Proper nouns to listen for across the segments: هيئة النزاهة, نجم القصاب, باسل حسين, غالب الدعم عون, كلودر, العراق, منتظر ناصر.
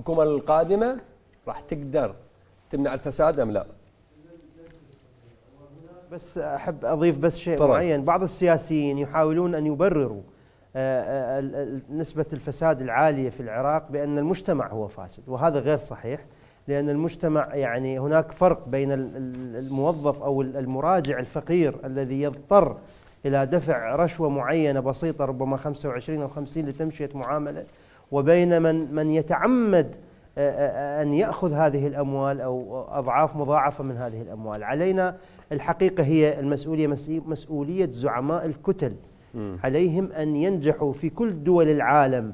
الحكومه القادمه راح تقدر تمنع الفساد ام لا؟ بس احب اضيف بس شيء طبعا. معين، بعض السياسيين يحاولون ان يبرروا نسبة الفساد العالية في العراق بأن المجتمع هو فاسد، وهذا غير صحيح، لأن المجتمع يعني هناك فرق بين الموظف أو المراجع الفقير الذي يضطر إلى دفع رشوة معينة بسيطة ربما 25 أو 50 لتمشية معاملة، وبين من يتعمد أن يأخذ هذه الأموال أو أضعاف مضاعفة من هذه الأموال. علينا الحقيقة هي المسؤولية، مسؤولية زعماء الكتل، عليهم أن ينجحوا في كل دول العالم،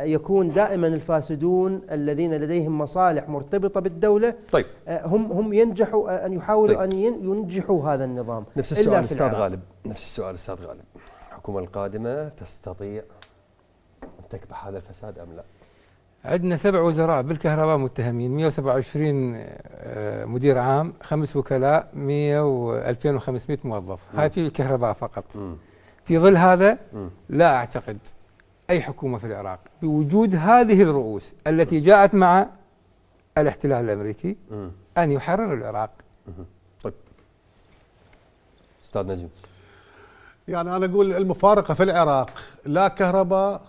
يكون دائما الفاسدون الذين لديهم مصالح مرتبطة بالدولة طيب. هم ينجحوا أن يحاولوا طيب. أن ينجحوا هذا النظام. نفس السؤال أستاذ غالب، الحكومة القادمة تستطيع أن تكبح هذا الفساد أم لا؟ عندنا 7 وزراء بالكهرباء متهمين، 127 مدير عام، 5 وكلاء، 2500 موظف، هاي في الكهرباء فقط. في ظل هذا لا أعتقد أي حكومة في العراق بوجود هذه الرؤوس التي جاءت مع الاحتلال الأمريكي أن يحرر العراق. طيب أستاذ نجم. يعني أنا أقول المفارقة في العراق لا كهرباء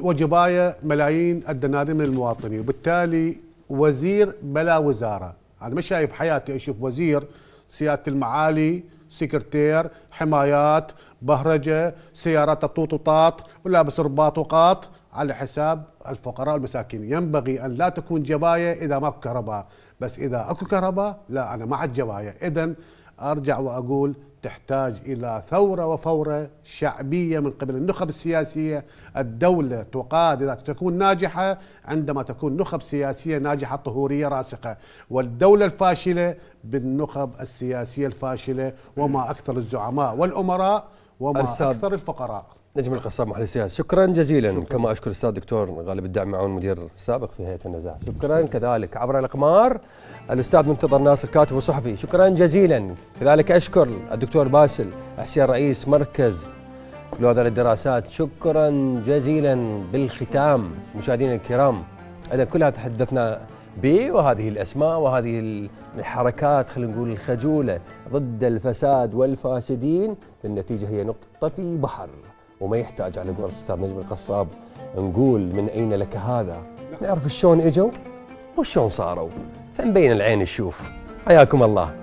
وجباية ملايين الدنانير من المواطنين، وبالتالي وزير بلا وزارة. أنا مش شايف حياتي أشوف وزير، سيادة المعالي سكرتير، حمايات، بهرجة، سيارات طوط وطاط ولابس رباط وقاط على حساب الفقراء والمساكين. ينبغي أن لا تكون جباية إذا ماكو كهرباء، بس إذا أكو كهرباء لا، أنا مع الجباية. إذن أرجع وأقول تحتاج إلى ثورة وفورة شعبية من قبل النخب السياسية. الدولة تقاد إذا تكون ناجحة عندما تكون نخب سياسية ناجحة طهورية راسخة، والدولة الفاشلة بالنخب السياسية الفاشلة، وما أكثر الزعماء والأمراء وما أكثر الفقراء. نجم القصاب محلل سياسي، شكرا جزيلا. كما أشكر الأستاذ الدكتور غالب الدعم عون مدير سابق في هيئة النزاهة، شكرا. كذلك عبر الأقمار الأستاذ منتظر ناصر كاتب وصحفي، شكرا جزيلا. كذلك أشكر الدكتور باسل حسين رئيس مركز كلودر للدراسات، شكرا جزيلا. بالختام مشاهدينا الكرام، إذا كلها تحدثنا به، وهذه الأسماء وهذه الحركات خلينا نقول الخجولة ضد الفساد والفاسدين، النتيجة هي نقطة في بحر، وما يحتاج على قولة أستاذ نجم القصاب نقول من أين لك هذا، نعرف شلون إجوا وشلون صاروا، فنبين العين نشوف. حياكم الله.